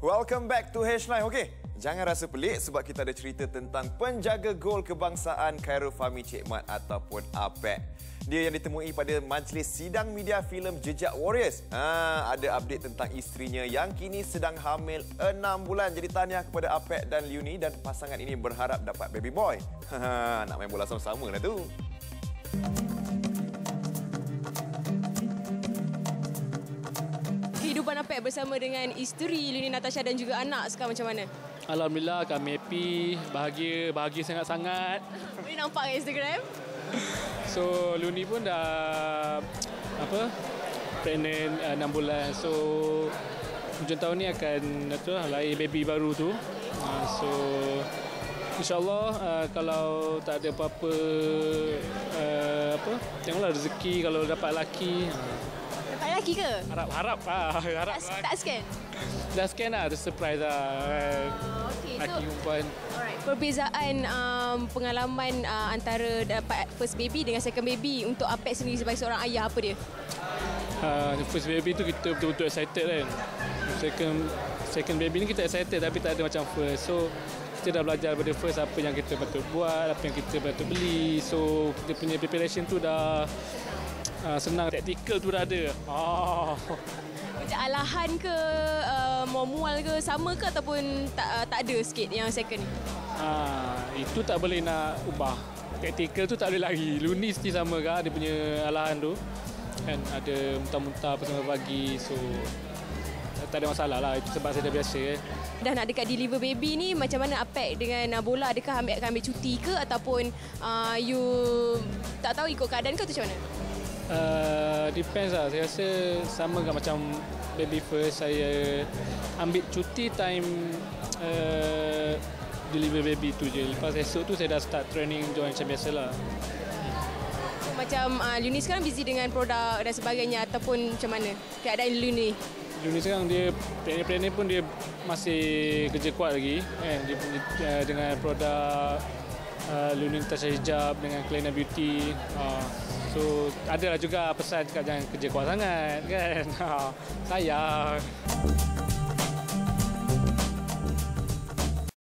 Welcome back to Headline. Okey, jangan rasa pelik sebab kita ada cerita tentang penjaga gol kebangsaan Khairul Fahmi Che Mat ataupun Apek. Dia yang ditemui pada majlis sidang media filem Jejak Warriors. Ada update tentang isterinya yang kini sedang hamil 6 bulan. Jadi tahniah kepada Apek dan Leuniey, dan pasangan ini berharap dapat baby boy. Nak main bola sama-sama lah tu. Kehidupan Apek bersama dengan isteri Leuniey Natasha dan juga anak sekarang macam mana? Alhamdulillah, kami happy, bahagia sangat-sangat. Boleh nampak kat Instagram? So Leuniey pun dah pregnant 6 bulan. So hujung tahun ni akan lahir baby baru tu. So InsyaAllah kalau tak ada apa-apa tengoklah rezeki, kalau dapat lelaki. Dapat lelaki ke? Harap. Tak scan? Dah scan lah, surprise lah. Okay, lelaki perempuan. Alright. Perbezaan pengalaman antara dapat first baby dengan second baby untuk Apek sendiri sebagai seorang ayah, apa dia? First baby tu kita betul-betul excited kan. Second baby ni kita excited tapi tak ada macam first. So kita dah belajar daripada first apa yang kita patut buat, apa yang kita patut beli. So kita punya preparation tu dah senang, taktikal tu dah ada. Macam alahan ke, mual ke, sama ke ataupun tak ada sikit yang second ni? Itu tak boleh nak ubah. Taktikal tu tak boleh lari. Leuniey mesti sama ke dia punya alahan tu. Kan ada muntah-muntah pasal pagi. So tak ada masalah lah, itu sebab saya dah biasa Dah nak dekat deliver baby ni, macam mana Apek dengan bola? Adakah ambil cuti ke ataupun you tak tahu ikut keadaan ke, macam mana? Depends lah, saya rasa sama kan macam baby first. Saya ambil cuti time deliver baby tu je. Lepas esok tu saya dah start training join macam biasa lah. So, macam Leuniey sekarang busy dengan produk dan sebagainya ataupun macam mana keadaan Leuniey? Leuniey sekarang dia planner pun dia masih kerja kuat lagi kan, dia dengan produk Leuniey Natasha hijab dengan Kelainan Beauty. So adalah juga pesan cakap jangan kerja kuat sangat kan. Sayang.